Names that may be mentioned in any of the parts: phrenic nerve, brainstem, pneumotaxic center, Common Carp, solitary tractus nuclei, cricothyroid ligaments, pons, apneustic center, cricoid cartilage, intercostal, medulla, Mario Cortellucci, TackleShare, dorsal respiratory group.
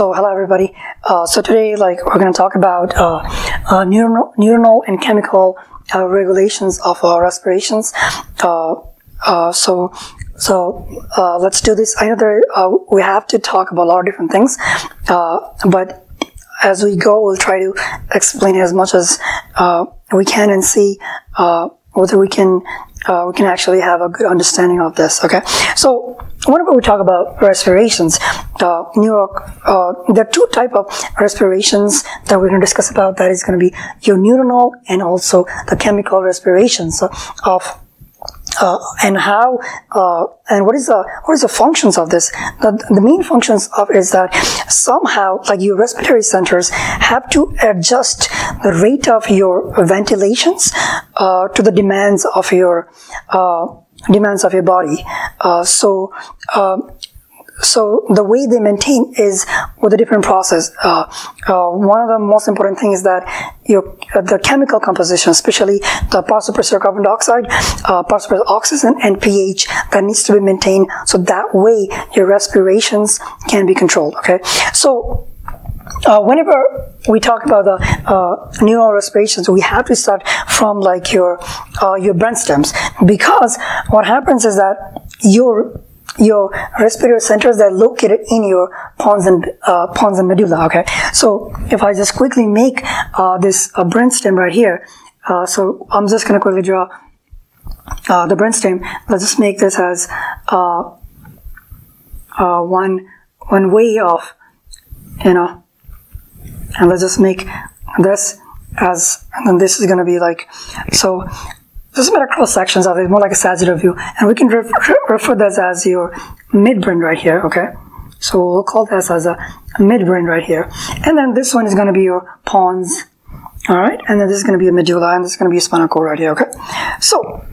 So hello everybody. So today, we're going to talk about neuronal and chemical regulations of respirations. So let's do this. I know there we have to talk about a lot of different things, but as we go, we'll try to explain as much as we can and see whether we can actually have a good understanding of this. Okay, so whenever we talk about respirations, there are two types of respirations that we're going to discuss about. That is going to be your neuronal and also the chemical respirations of and how and what is the functions of this. The main functions of is that somehow your respiratory centers have to adjust the rate of your ventilations to the demands of your body. So the way they maintain is with a different process. One of the most important things is that the chemical composition, especially the parts of carbon dioxide, parts of oxygen, and pH, that needs to be maintained so that way your respirations can be controlled. Okay, so whenever we talk about the neural respirations, we have to start from your brainstem, because what happens is that your respiratory centers that are located in your pons and medulla. Okay, so if I just quickly make this brainstem right here, so I'm just going to quickly draw the brainstem. Let's just make this as one way of, and let's just make this as, and then this is going to be so. This is a cross sections of it, more like a sagittal view, and we can refer this as your midbrain right here. Okay, so we'll call this as a midbrain right here, and then this one is going to be your pons, all right, and then this is going to be a medulla, and this is going to be a spinal cord right here. Okay, so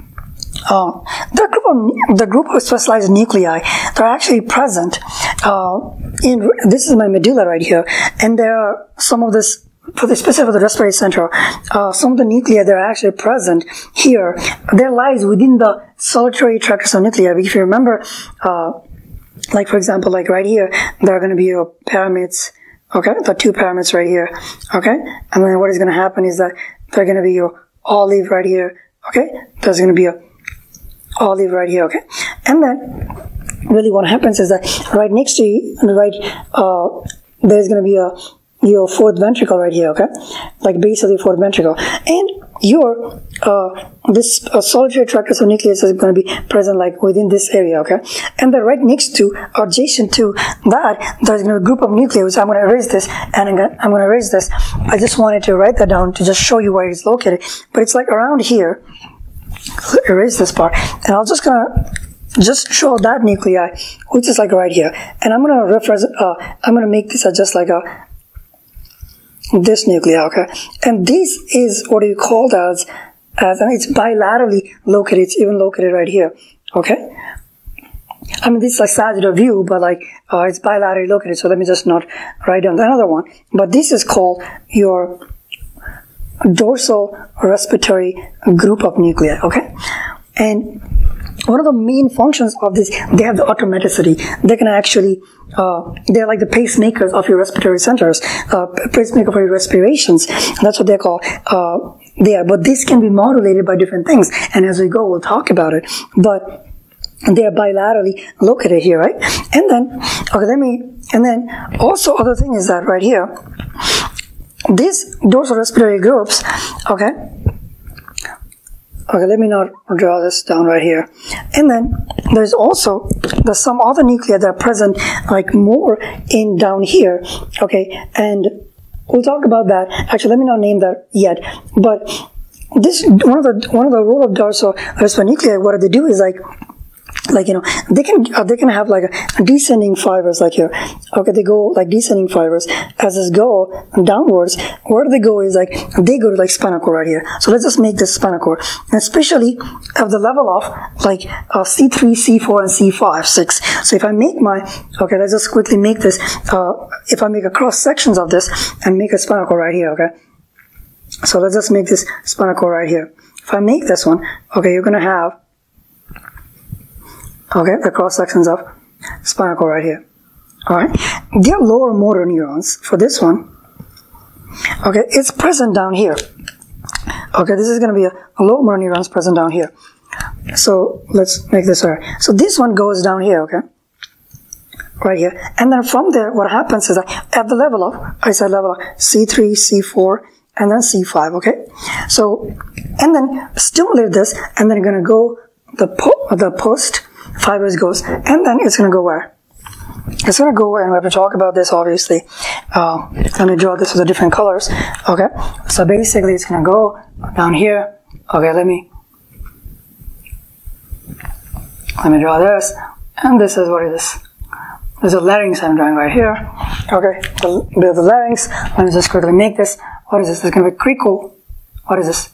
the group of specialized nuclei that are actually present in this is my medulla right here, and there are some of this. Specifically for the respiratory center, some of the nuclei that are actually present here, their lies within the solitary tractus nuclei. If you remember, for example, right here, there are going to be your pyramids, okay, the two pyramids right here, okay, and then what is going to happen is that there are going to be your olive right here, okay, there's going to be a olive right here, okay, and then really what happens is that right next to you, there's going to be your fourth ventricle right here, okay, basically fourth ventricle, and your this solitary tractus nucleus is going to be present within this area, okay, and then right next to, adjacent to that, there's a group of nuclei, which I'm going to erase this, and I'm going to erase this. I just wanted to write that down to just show you where it's located, but it's around here. Erase this part, and I'm just going to just show that nuclei, which is right here, and I'm going to reference, I'm going to make this just this nuclei, okay, and this is what you call as and it's bilaterally located. It's even located right here, okay. I mean, this is a sagittal view, but it's bilaterally located. So let me just not write down another one. But this is called your dorsal respiratory group of nuclei, okay, and one of the main functions of this, they have the automaticity. They can actually, they're the pacemakers of your respiratory centers, pacemaker for your respirations. That's what they're called. But this can be modulated by different things. And as we go, we'll talk about it. But they're bilaterally located here, right? And then, okay, and then also other thing is that right here, these dorsal respiratory groups, okay, okay, let me not draw this down right here. And then there's also some other nuclei that are present more in down here. Okay, and we'll talk about that. Actually, let me not name that yet. But this one of the role of dorsal respiratory nuclei, what they do is they can have descending fibers here. Okay, they go descending fibers. As this go downwards, where they go is they go to spinal cord right here. So let's just make this spinal cord, and especially at the level of C3, C4, and C5, 6. So if I make my, okay, let's just quickly make this. If I make a cross sections of this and make a spinal cord right here, okay. So let's just make this spinal cord right here. If I make this one, okay, you're gonna have, okay, the cross sections of spinal cord right here. Alright, their lower motor neurons for this one, okay, it's present down here. Okay, this is going to be a lower motor neurons present down here. So let's make this right. So this one goes down here, okay, right here. And then from there, what happens is that at the level of, I said level of C3, C4, and then C5, okay. So, and then stimulate this, and then you're going to go, the post fibers goes, and then it's going to go where? It's going to go, and we have to talk about this obviously. Let me draw this with the different colors. Okay, so basically it's going to go down here. Okay, let me draw this, and this is what it is. There's a larynx I'm drawing right here. Okay, the larynx. Let me just quickly make this. What is this? It's going to be crico. What is this?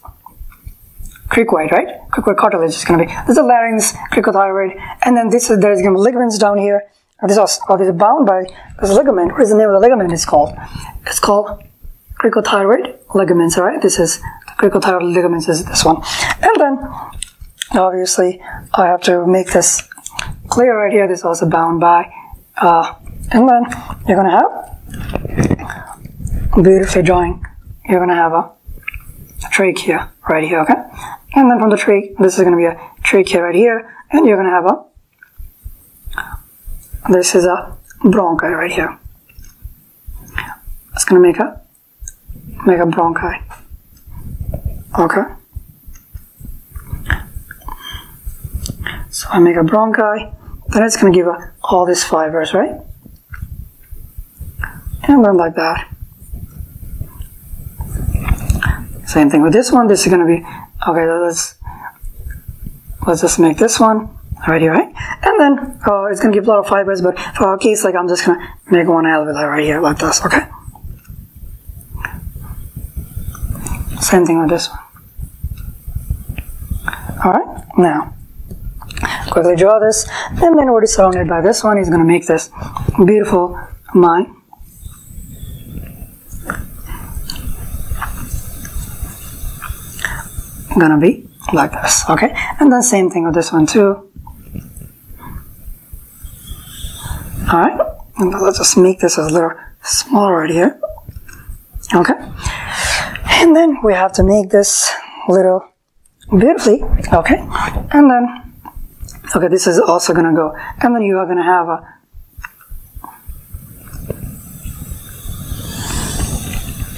Cricoid, right? Cricoid cartilage is going to be. There's a larynx, cricothyroid, and then this is there's going to be ligaments down here. This is bound by this ligament. What is the name of the ligament? It's called. It's called cricothyroid ligaments. All right, this is cricothyroid ligaments. Is this one? And then, obviously, I have to make this clear right here. This is also bound by. And then you're going to have beautifully drawing. You're going to have a trachea right here. Okay, and then from the trachea, this is going to be a trachea right here, and you're going to have a. This is a bronchi right here. It's going to make a bronchi. Okay. So I make a bronchi. Then it's going to give all these fibers, right? And then like that. Same thing with this one. This is going to be okay. Let's just make this one. Alrighty, right? And then it's going to give a lot of fibers, but for our case, like I'm just going to make one alveoli right here, like this, okay? Same thing with this one. Alright, now, quickly draw this, and then what is surrounded by this one is going to make this beautiful mine. Going to be like this, okay? And then same thing with this one too. Alright, let's just make this a little smaller right here. Okay, and then we have to make this little beautifully, okay, and then, okay, this is also going to go, and then you are going to have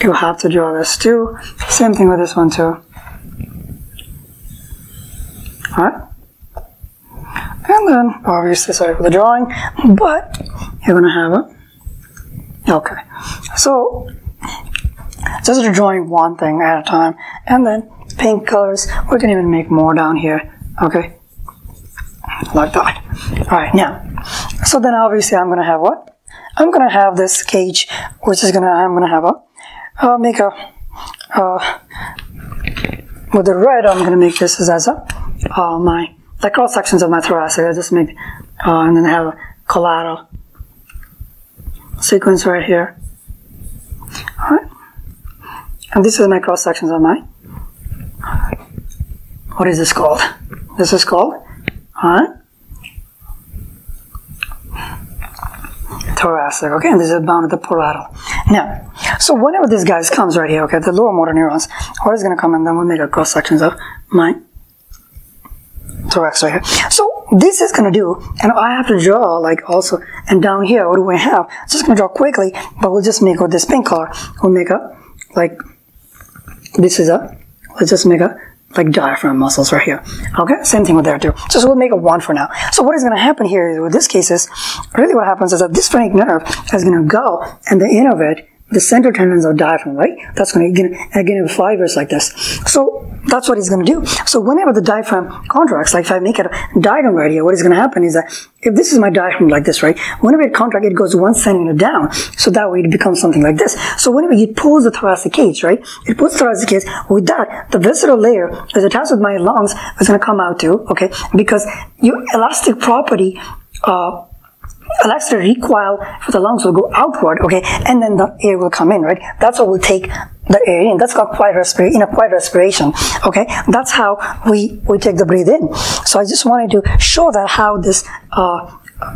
you have to draw this too, same thing with this one too. Alright, and then obviously sorry for the drawing, but you're gonna have it. Okay, so just drawing one thing at a time, and then pink colors. We can even make more down here. Okay, like that. Alright, now, so then obviously I'm gonna have what? I'm gonna have this cage, which is gonna with the red. I'm gonna make this as a the cross sections of my thoracic. I just make and then have a collateral sequence right here. Alright, and this is my cross sections of my. What is this called? This is called thoracic. Okay, and this is bound to the parietal. Now, so whenever this guy comes right here, okay, the lower motor neurons, what is going to come, and then we'll make a cross sections of my thorax right here. So this is going to do, and I have to draw like also, and down here what do we have? Just going to draw quickly, but we'll just make with this pink color, we'll make a like this is a, let's just make a like diaphragm muscles right here. Okay, same thing with there too. So we'll make a one for now. So what is going to happen here is with this case is really what happens is that this phrenic nerve is going to go, and the end of it, the central tendons of diaphragm, right? That's going to again fibers like this. So that's what it's going to do. So whenever the diaphragm contracts, like if I make it a diagram right here, what is going to happen is that if this is my diaphragm like this, right? Whenever it contracts, it goes 1 centimeter down. So that way it becomes something like this. So whenever it pulls the thoracic cage, right? It pulls the thoracic cage. With that, the visceral layer is attached with my lungs is going to come out too, okay? Because your elastic property, elastic recoil for the lungs will go outward, okay, and then the air will come in, right? That's what will take the air in. That's called quiet respiration. In a quiet respiration, okay, that's how we take the breath in. So I just wanted to show that how this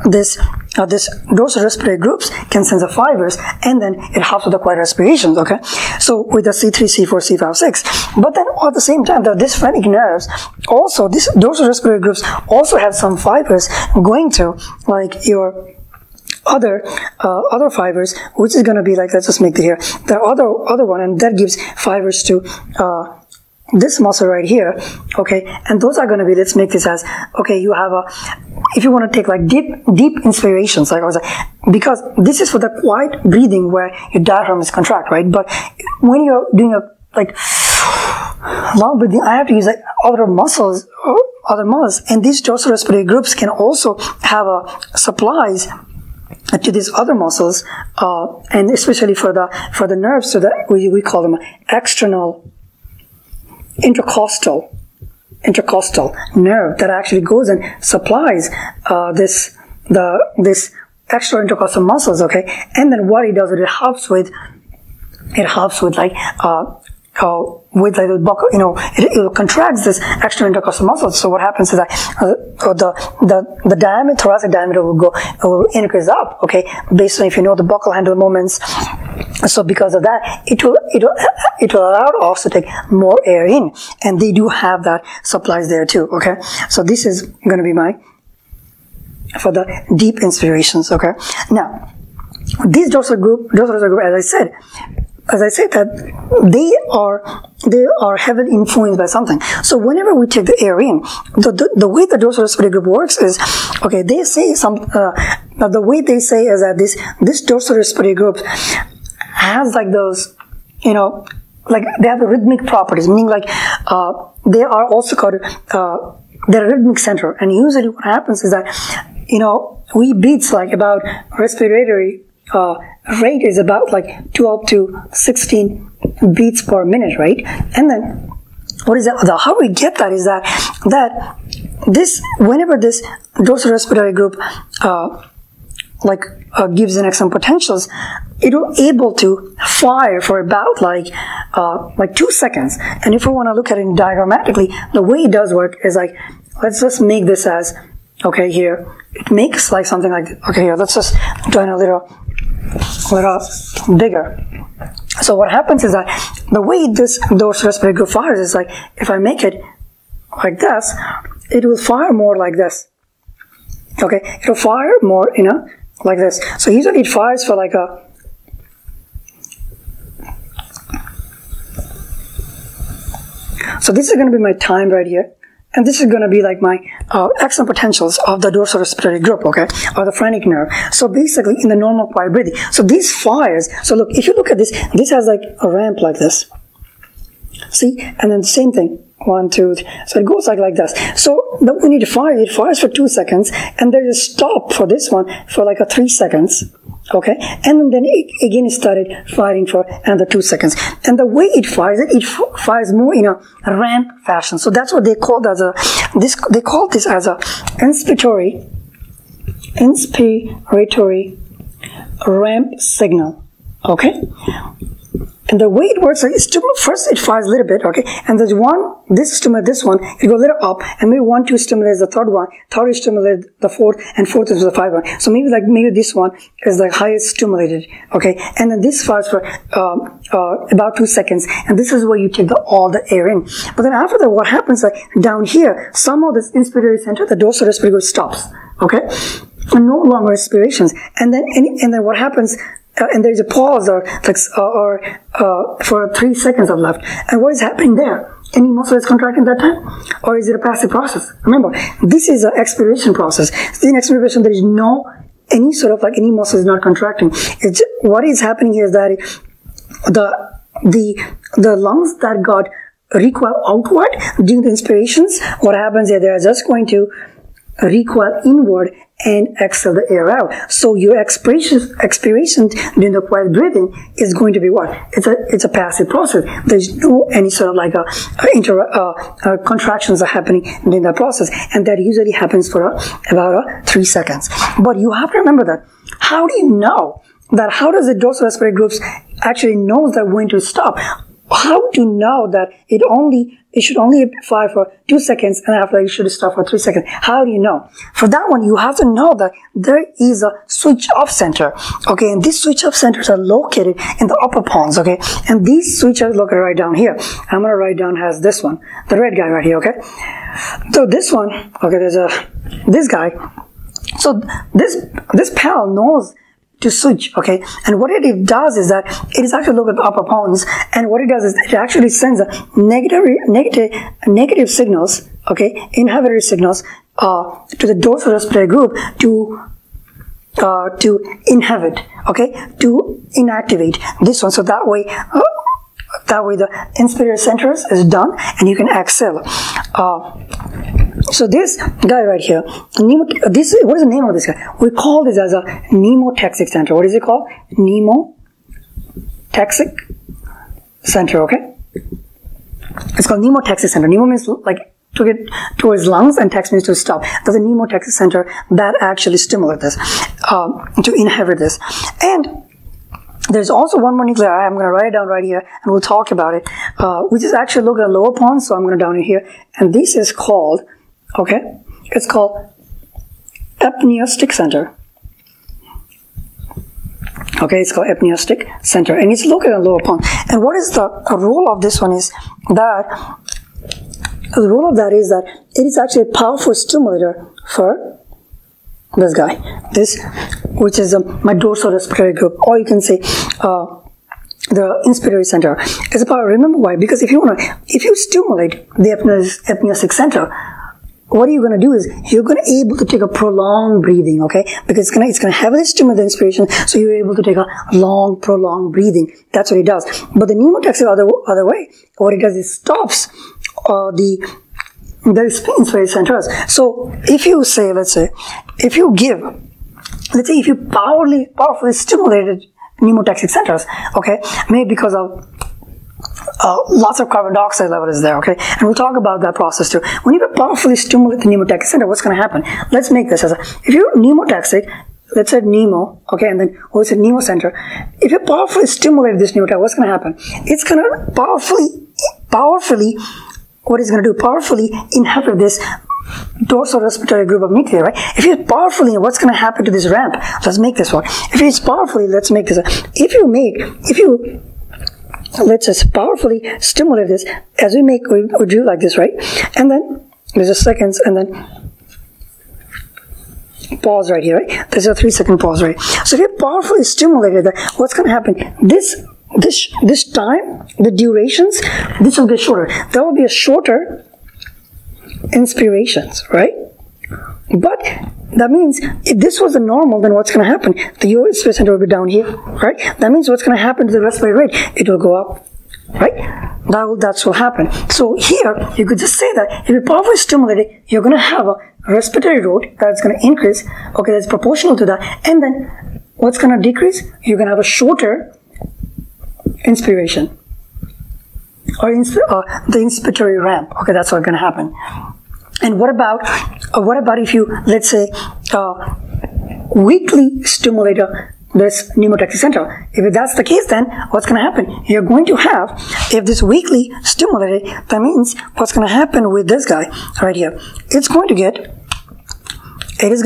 this dorsal respiratory groups can sense the fibers, and then it helps with the quiet respirations, okay? So with the C3, C4, C5, 6. But then at the same time, these phrenic nerves also, these dorsal respiratory groups also have some fibers going to like your other fibers, which is going to be like, let's just make it here, the other one, and that gives fibers to this muscle right here, okay? And those are going to be, let's make this as, okay, you have a, if you want to take like deep inspirations, like I was like, because this is for the quiet breathing where your diaphragm is contract, right? But when you're doing a like long breathing, I have to use like other muscles, and these dorsal respiratory groups can also have supplies to these other muscles, and especially for the nerves, so that we call them external intercostal nerve that actually goes and supplies this extra intercostal muscles, okay? And then what it does is it helps with like the buckle, you know, it contracts this extra intercostal muscles. So what happens is that the diameter, thoracic diameter will increase up, okay, based on, if you know, the buccal handle movements. So because of that, it will allow us to take more air in, and they do have that supplies there too, okay? So this is going to be for the deep inspirations, okay? Now, these dorsal group, as I said, that they are heavily influenced by something. So whenever we take the air in, the way the dorsal respiratory group works is, okay, they say the way they say is that this dorsal respiratory group has like those, you know, like they have the rhythmic properties, meaning like they are also called the rhythmic center. And usually what happens is that, you know, we beats like about respiratory rate is about like 12 to 16 beats per minute, right? And then what is that? How we get that is that this, whenever this dorsal respiratory group gives in some potentials, it will able to fire for about like 2 seconds. And if we want to look at it diagrammatically, the way it does work is like, let's just make this as, okay, here it makes like something like this. Okay, here let's just join a little bigger. So what happens is that the way this dorsal respiratory group fires is like, if I make it like this, it will fire more like this. Okay, it will fire more, you know, like this. So usually it fires for like a, so this is going to be my time right here, and this is going to be like my action potentials of the dorsal respiratory group, okay, or the phrenic nerve. So basically in the normal quiet breathing, so these fires, so look, if you look at this has like a ramp like this, see, and then the same thing, 1, 2, 3, so it goes like this. So we need to fire, it fires for 2 seconds, and there's a stop for this one for like a 3 seconds, okay, and then it started firing for another 2 seconds. And the way it fires, it fires more in a ramp fashion. So that's what they call this as a inspiratory ramp signal, okay. And the way it works is, first it fires a little bit, okay, and there's one, this stimulates this one, it goes a little up, and maybe 1, 2 stimulates the third one, third stimulates the fourth, and fourth is the fifth one. So maybe this one is the highest stimulated, okay, and then this fires for about 2 seconds, and this is where you take all the air in. But then after that, what happens, like down here, some of this inspiratory center, the dorsal respiratory group stops, okay, and no longer respirations, and then what happens. And there's a pause or for 3 seconds of left. And what is happening there? Any muscle is contracting that time? Or is it a passive process? Remember, this is an expiration process. In expiration, there is no, any sort of like, any muscle is not contracting. It's just, what is happening here is that the lungs that got recoil outward during the inspirations, what happens here, they are just going to recoil inward and exhale the air out. So your expiration during the quiet breathing is going to be what? It's a passive process. There's no any sort of like contractions are happening during that process, and that usually happens for about 3 seconds. But you have to remember that. How do you know that? How does the dorsal respiratory groups actually know that when to stop? How to know that it should only fly for 2 seconds and after it should stop for 3 seconds? How do you know? For that one, you have to know that there is a switch-off center, okay? And these switch-off centers are located in the upper pons, okay? And these switches are located right down here. I'm going to write down as this one, the red guy right here, okay? So this one, okay, there's this guy. So this pal knows to switch, okay, and what it does is that it is actually look at the upper pons, and what it does is it actually sends negative signals, okay, inhibitory signals to the dorsal respiratory group to inhibit, okay, to inactivate this one. So that way, the inspiratory centers is done, and you can exhale. So this guy right here, what is the name of this guy? We call this as a pneumotaxic center. What is it called? Pneumotaxic center, okay? It's called pneumotaxic center. Pneumo means like to get towards lungs, and tax means to stop. There's a pneumotaxic center that actually stimulates this, to inhibit this. And there's also one more nuclei. I'm going to write it down right here, and we'll talk about it. We just actually look at lower pons, so I'm going to down it here. And this is called, okay, it's called apneustic center. Okay, it's called apneustic center, and it's located on lower pons. And what is the role of this one is that, the role of that is that it is actually a powerful stimulator for this guy, which is my dorsal respiratory group, or you can say the inspiratory center. It's a power. Remember why? Because if you stimulate the apneustic center, what are you going to do is, you're going to be able to take a prolonged breathing, okay? Because it's going to heavily stimulate the inspiration, so you're able to take a long, prolonged breathing. That's what it does. But the pneumotaxic other way, what it does is stops the inspiratory centers. So if you say, let's say if you powerfully stimulated pneumotaxic centers, okay, maybe because of lots of carbon dioxide level is there, okay? And we'll talk about that process too. When you powerfully stimulate the pneumotaxic center, what's going to happen? Let's make this as if you're pneumotaxic, let's say pneumo, okay, and then it's a pneumo center. If you powerfully stimulate this pneumotaxic, what's going to happen? It's going to powerfully inhibit this dorsal respiratory group of nuclei, right? If you powerfully, what's going to happen to this ramp? Let's make this one. If it's powerfully, let's make this one. Let's just powerfully stimulate this. As we do like this, right? And then there's a seconds, and then pause right here, right? There's a 3 second pause, right? So if you powerfully stimulated that, what's going to happen? This time, the durations, this will be shorter. There will be a shorter inspirations, right? But that means if this was the normal, then what's going to happen? The inspiratory center will be down here, right? That means what's going to happen to the respiratory rate? It will go up, right? That's what happened. So here, you could just say that if you powerfully stimulate it, you're going to have a respiratory rate that's going to increase, okay, that's proportional to that. And then what's going to decrease? You're going to have a shorter inspiration or the inspiratory ramp, okay, that's what's going to happen. And what about if you, let's say, weakly stimulate this pneumotaxic center? If that's the case, then what's going to happen? You're going to have, if this weakly stimulated, that means what's going to happen with this guy right here? It is going to have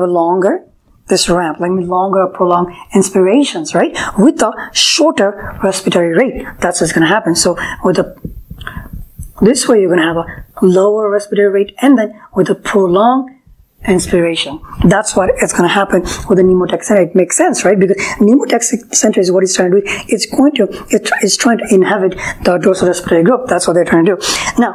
a longer, this ramp, like longer, prolonged inspirations, right? With a shorter respiratory rate. That's what's going to happen. So with this way, you're going to have a lower respiratory rate, and then with a prolonged inspiration. That's what it's going to happen with the pneumotaxic center. It makes sense, right? Because pneumotaxic center is what it's trying to do. It's trying to inhabit the dorsal respiratory group. That's what they're trying to do. Now,